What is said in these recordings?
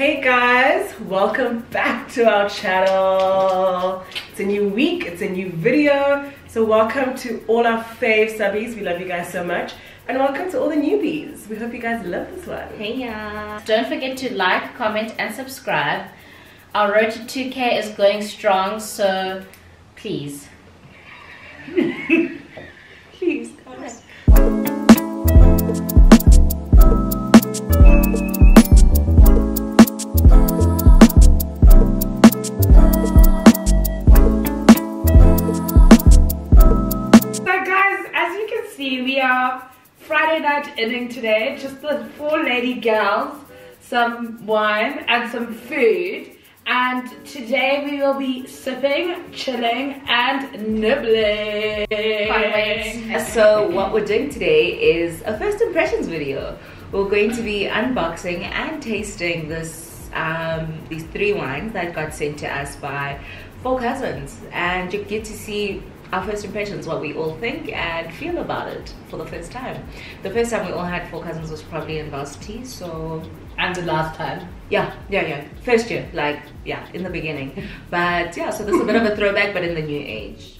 Hey guys, welcome back to our channel. It's a new week, it's a new video, so welcome to all our fave subbies. We love you guys so much, and welcome to all the newbies. We hope you guys love this one. Hey y'all, don't forget to like, comment and subscribe. Our road to 2K is going strong, so please please guys. We are Friday night eating today, just the four lady gals, some wine and some food, and today we will be sipping, chilling and nibbling. So what we're doing today is a first impressions video. We're going to be unboxing and tasting this these three wines that got sent to us by Four Cousins, and you get to see our first impressions, what we all think and feel about it for the first time. The first time we all had Four Cousins was probably in varsity, so... And the last time. Yeah. First year, like, yeah, in the beginning. But yeah, so this is a bit of a throwback, but in the new age.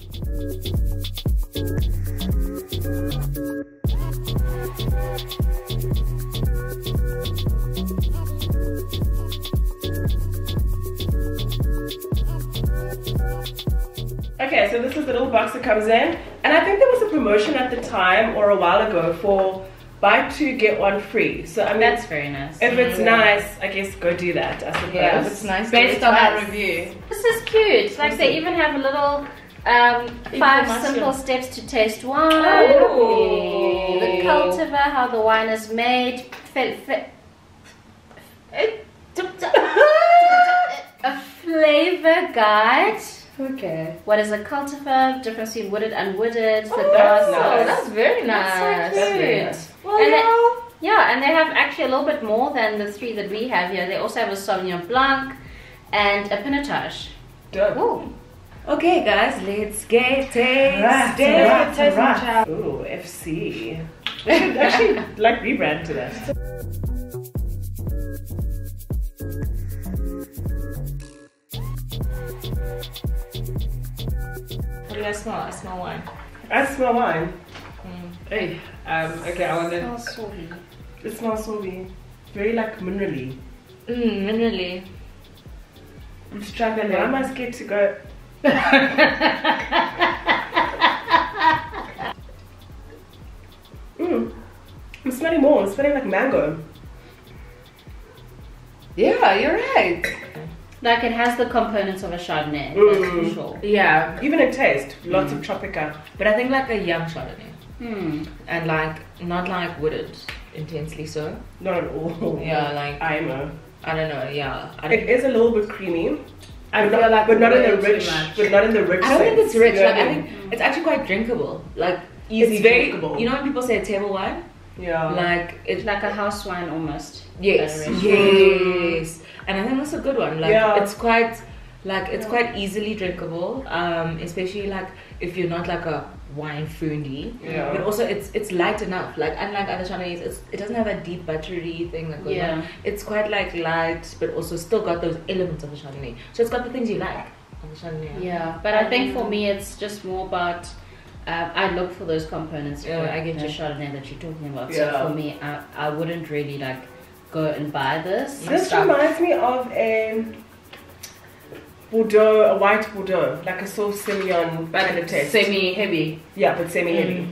Okay, so this is the little box that comes in, and I think there was a promotion at the time or a while ago for buy two get one free. So I mean, that's very nice. If it's nice, I guess go do that. I suppose. Yeah, if it's nice. Based on our review, this is cute. Like they even have a little 5 simple steps to taste wine. Oh, the cultivar, how the wine is made. A flavor guide. Okay. What is a cultivar? Difference between wooded and unwooded. Oh, the grass. Nice. That's very nice. That's so cute. That's nice. Well, and they, yeah, and they have actually a little bit more than the three that we have here. They also have a Sauvignon Blanc and a Pinotage. Done. Okay, guys, let's get tasting. Right. Ooh, FC. We should actually like rebrand to that. What do I smell? I smell wine. I smell wine. Mm. Hey, okay, I want to. It smells salty. It smells salty. Very like minerally. Mmm, minerally. I'm struggling. Why am I scared to go? Mmm. I'm smelling more. I'm smelling like mango. Yeah, you're right. Like it has the components of a Chardonnay, that's for sure. Yeah, even a taste, lots of Tropica. But I think like a young Chardonnay. And like, not like wooded, intensely so. Not at all. Yeah, like... I don't know, yeah. It is a little bit creamy. I feel like but not in the rich I don't think it's rich, like I think it's actually quite drinkable. Like, easy drinkable. You know when people say table wine? Yeah. Like, it's like a house wine almost. Yes, yes. And I think that's a good one. Like it's quite, quite easily drinkable. Especially like if you're not like a wine foodie. Yeah. But also it's light enough. Like unlike other Chardonnays, it doesn't have that deep buttery thing that goes on. It's quite like light, but also still got those elements of a Chardonnay. So it's got the things you like on the Chardonnay. Yeah. But I think for me, it's just more about. I look for those components. Yeah, I get your Chardonnay that you're talking about. Yeah. So for me, I wouldn't really like go and buy this. This reminds me of a Bordeaux, a white Bordeaux, like a Sauvignon, but it's semi-heavy. Yeah, but semi-heavy.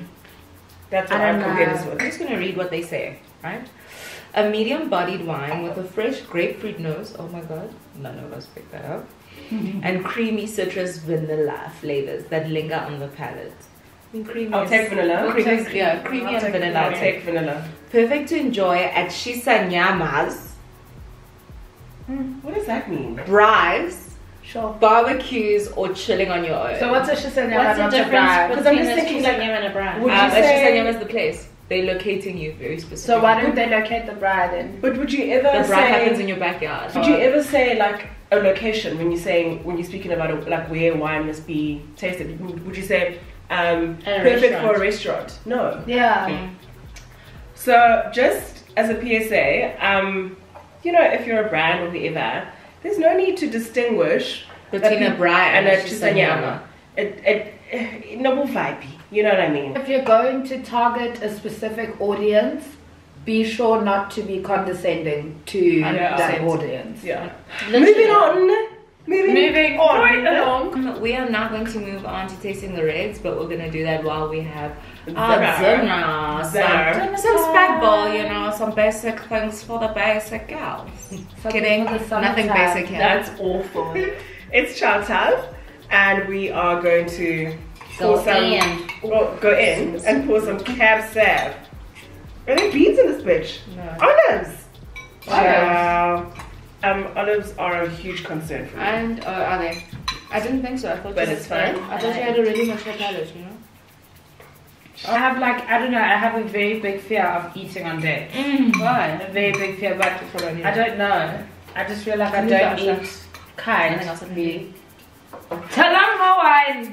That's what I compare this with. I'm just gonna read what they say, right? A medium-bodied wine with a fresh grapefruit nose. Oh my God, none of us picked that up. And creamy citrus vanilla flavors that linger on the palate. Creamy. I'll take vanilla. Creamy and vanilla. I'll take vanilla. Perfect to enjoy at Shisanyama's. What does that mean? Drives, barbecues, or chilling on your own. So what's a Shisanyama? What's the difference? Because I'm just thinking like a bride. A Shisanyama is the place. They're locating you very specifically. So why don't they locate the bride then? But would you ever say the bride happens in your backyard? Would you ever say like a location when you're saying speaking about like where wine must be tasted? Would you say? Perfect for a restaurant. No. Yeah. So just as a PSA, you know, if you're a brand or whatever, there's no need to distinguish between a brand and a Shisanyama. It noble vibe, you know what I mean? If you're going to target a specific audience, be sure not to be condescending to that audience. Yeah. Moving on. We are now going to move on to tasting the reds, but we're going to do that while we have some spectacle, you know, some basic things for the basic girls. Kidding, nothing basic here. That's awful. It's chow time, and we are going to go in and pour some Cab Sav. Are there beans in this bitch? No. Olives! Wow. Olives are a huge concern for me. And are they? I didn't think so. I thought but it's fine. I thought you had a really mature palate, you know? I have like, I don't know, I have a very big fear of eating on dates. Why? A very big fear, but I don't know. I just feel like I don't eat kind. Talang Hawaii!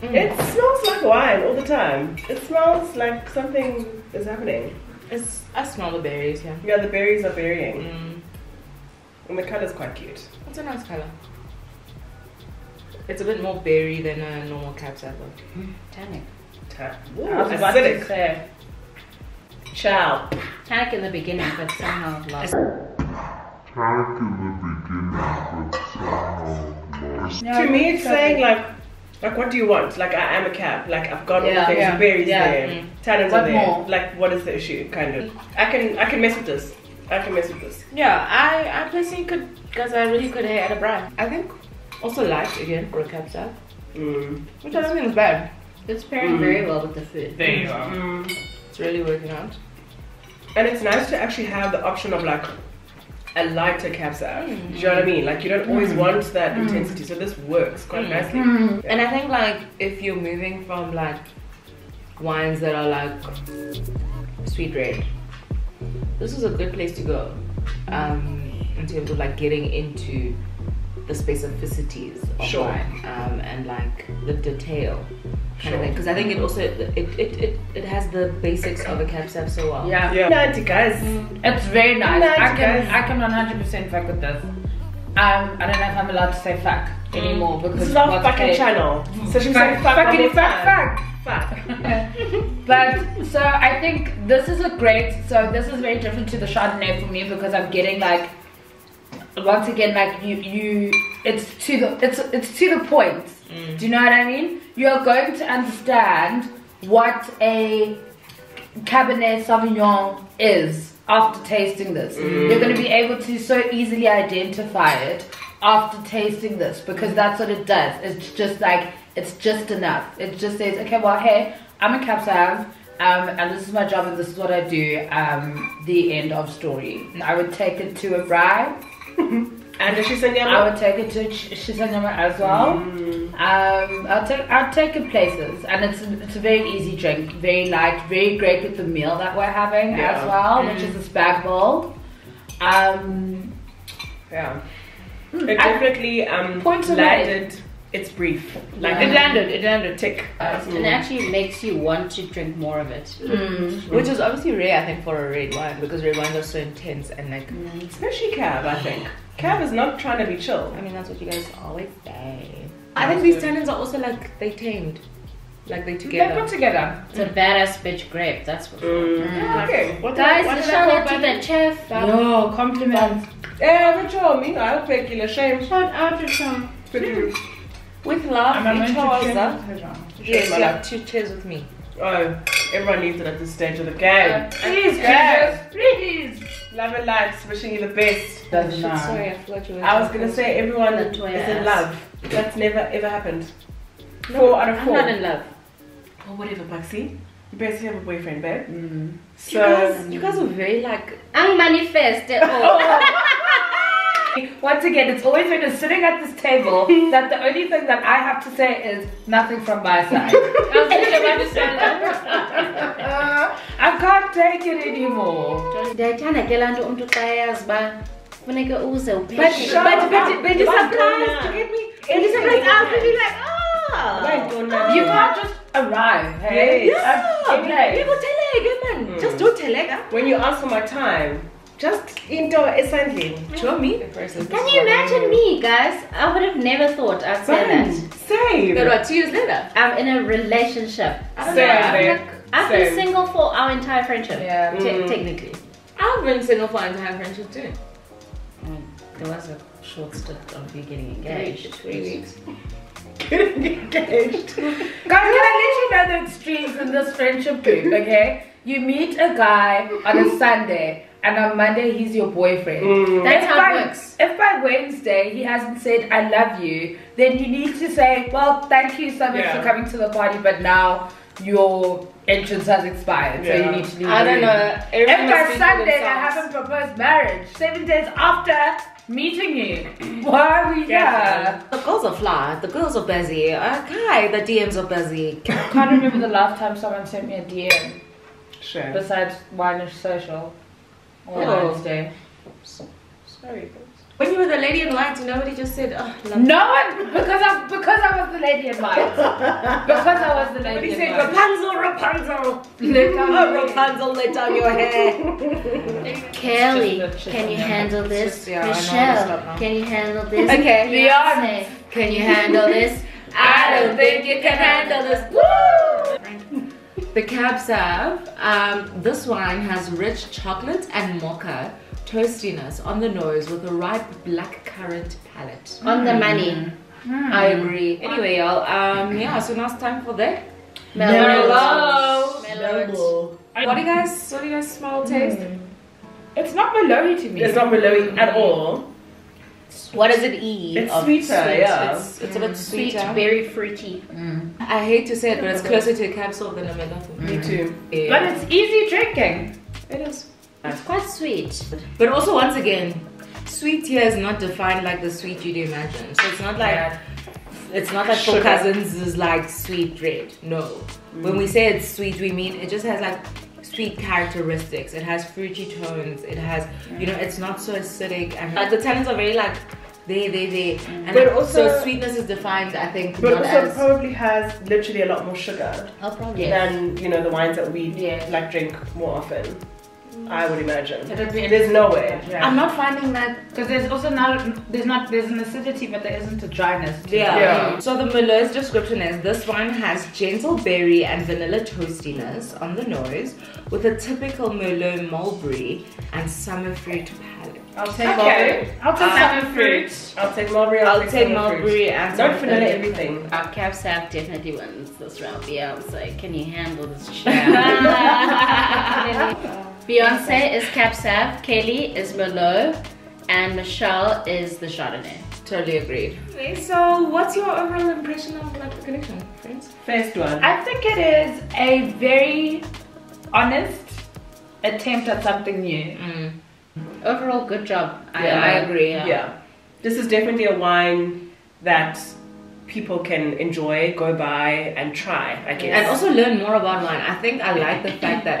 It smells like wine all the time. It smells like something is happening. I smell the berries, yeah. Yeah, the berries are berrying. And the color's quite cute. It's a nice color. It's a bit more berry than a normal Cab Sav. Tannic. Acidic. Ciao. Tannic in the beginning, but somehow lost. No, to me, it's saying like what do you want? Like I am a cab. Like I've got all the things, berries there, tannins are there. More? Like what is the issue? Kind of. I can mess with this. I can mess with this. Yeah, I personally could, because I really could hate at a brand. I think also light again for a Cab Sav, which I don't think is bad. It's pairing very well with the food. There you are. It's really working out. And it's nice to actually have the option of like a lighter Cab Sav. Do you know what I mean? Like you don't always want that intensity, so this works quite nicely. And I think like if you're moving from like wines that are like sweet red, this is a good place to go in terms of like getting into the specificities of wine and like the detail kind of thing, because I think it also it has the basics of a Cab Sav so well. Yeah. Nice, guys. It's very nice. I can 100% fuck with this. I don't know if I'm allowed to say fuck anymore because it's not fucking channel. So she's like fuck. But so I think this is a great. So this is very different to the Chardonnay for me because I'm getting like, once again, like it's to the point. Do you know what I mean? You're going to understand what a Cabernet Sauvignon is after tasting this. You're going to be able to so easily identify it after tasting this, because that's what it does. It's just like, it's just enough. It just says, okay, well, hey, I'm a Cab Sav, and this is my job and this is what I do. The end of story. I would take it to a rye. And a Shisanyama? I would take it to Shisanyama as well. I'll take it places, and it's a very easy drink, very light, very great with the meal that we're having as well, which is a spag bowl. It definitely landed. It's brief. Like it landed. Tick. And it actually makes you want to drink more of it, which is obviously rare, I think, for a red wine, because red wines are so intense and like, especially Cab. I think Cab is not trying to be chill. I mean, that's what you guys always say. I think these tannins are also like they tamed, like they together. They put together. It's a badass bitch grape. That's what. Okay. Guys, shout out to the chef. No compliments. I'll take you a shame. Shout out to Sean. With love, each other. Yes, you have two chairs with me. Oh, everyone needs it at this stage of the game. Please, guys, please. Love and lights, wishing you the best. Sorry, I forgot you were. I was going to say everyone is in love. That's never ever happened. No, 4 out of 4. I'm not in love. Or whatever, Buxy. You basically have a boyfriend, babe. So you guys are very like unmanifested. Once again, it's always when you're sitting at this table that the only thing that I have to say is nothing from my side. I can't take it anymore. But you're surprised to get me. You're surprised. I'll be like, oh. Guys, don't laugh. You can't just arrive, hey? Yeah. People tell man. Just do telek. When you ask for my time, just into essentially. Show me. Can you imagine me, guys? I would have never thought I'd say that. Same. But what, 2 years later? I'm in a relationship. Same. I've been single for our entire friendship. Yeah. Technically. I've been single for our entire friendship too. There was a short stint of you getting engaged. 3 weeks. Getting engaged. Guys, can I let you know the extremes in this friendship group, okay? You meet a guy on a Sunday and on Monday he's your boyfriend. That's how it works. If by Wednesday he hasn't said I love you, then you need to say, well, thank you so much for coming to the party, but now your entrance has expired, so you need to leave. I don't know. If by Sunday I haven't proposed marriage, 7 days after meeting you, why are we here? The girls are fly, the girls are busy, okay, the DMs are busy. I can't remember the last time someone sent me a DM. Sure. Besides Wine__ish Social on Wednesday. Sorry, guys. When you were the lady in white, nobody just said, oh, love no one, because I was the lady in white. Because I was the lady in white. Rapunzel, Rapunzel. Let down oh, Rapunzel, let down your hair. Kelly, can you handle this? Michelle, can you handle this? Okay, Beyonce, can you handle this? I don't think you can handle this. Woo! The Cab Sav, this wine has rich chocolate and mocha toastiness on the nose with a ripe blackcurrant palate. On the money. I agree. Anyway, y'all, so now it's time for the Merlot. What do you guys smell, taste? It's not Merlot-y to me. It's not Merlot-y at all. What does it eat? It's sweeter, It's a bit sweeter. Sweet, very fruity. I hate to say it, but it's closer to a Cab Sauv than a Merlot. Me too. Yeah. But it's easy drinking. It is. It's quite sweet. But also, once again, sweet here is not defined like the sweet you'd imagine. So it's not like Four Cousins is like sweet red. No. When we say it's sweet, we mean it just has like sweet characteristics. It has fruity tones. It has, you know, it's not so acidic. And like the tannins are very like they. And but also, so sweetness is defined, I think. But also, it probably has literally a lot more sugar than the wines that we like drink more often. I would imagine. There's no way. Yeah. I'm not finding that because there's also there's an acidity, but there isn't a dryness. So the Merlot's description is this wine has gentle berry and vanilla toastiness on the nose, with a typical Merlot mulberry and summer fruit palate. I'll take mulberry. I'll take summer fruit. I'll take mulberry. I'll take mulberry and don't vanilla everything. Our Cab Sav definitely wins this round. Yeah, I was like, can you handle this shit? Beyonce is Cab Sav, Kelly is Merlot, and Michelle is the Chardonnay. Totally agreed. Okay, so what's your overall impression of the connection, friends? First one. I think it is a very honest attempt at something new. Overall, good job. I agree. Yeah. This is definitely a wine that people can enjoy, go by, and try, I guess. And also learn more about wine. I think I like the fact that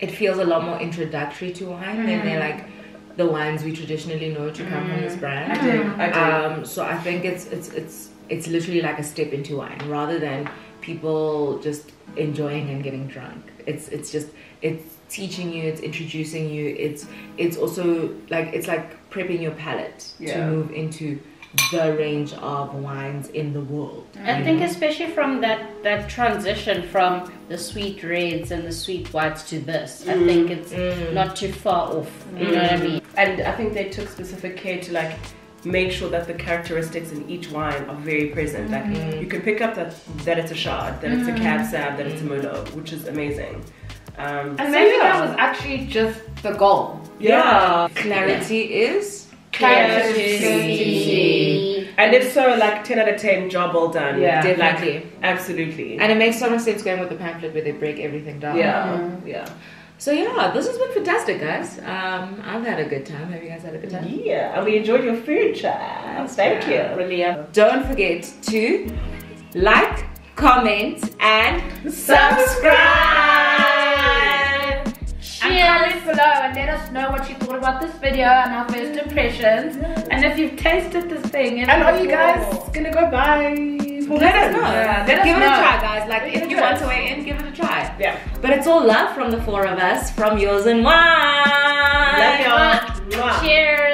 it feels a lot more introductory to wine than they're like the wines we traditionally know to come from this brand. I do. So I think it's literally like a step into wine rather than people just enjoying and getting drunk. It's teaching you, it's introducing you, it's also like it's like prepping your palate to move into the range of wines in the world. I think especially from that transition from the sweet reds and the sweet whites to this, I think it's not too far off. You know what I mean? And I think they took specific care to like make sure that the characteristics in each wine are very present. Like you can pick up that it's a Chard, that it's a Cab Sav, that it's a Merlot, which is amazing. And maybe that was actually just the goal. Clarity is clarity. And if so, like 10 out of 10, job well done. Yeah, definitely. Like, absolutely. And it makes so much sense going with the pamphlet where they break everything down. So this has been fantastic, guys. I've had a good time. Have you guys had a good time? Yeah, and we enjoyed your food, child. Thank you. Brilliant. Don't forget to like, comment, and subscribe. Comment below and let us know what you thought about this video and our first impressions, and if you've tasted this thing and are you guys gonna go buy well, let us know. Yeah, give it a try, guys. Like, if you want to weigh in, give it a try. Yeah. But it's all love from the four of us, from Yours and Wine. Love y'all. Cheers.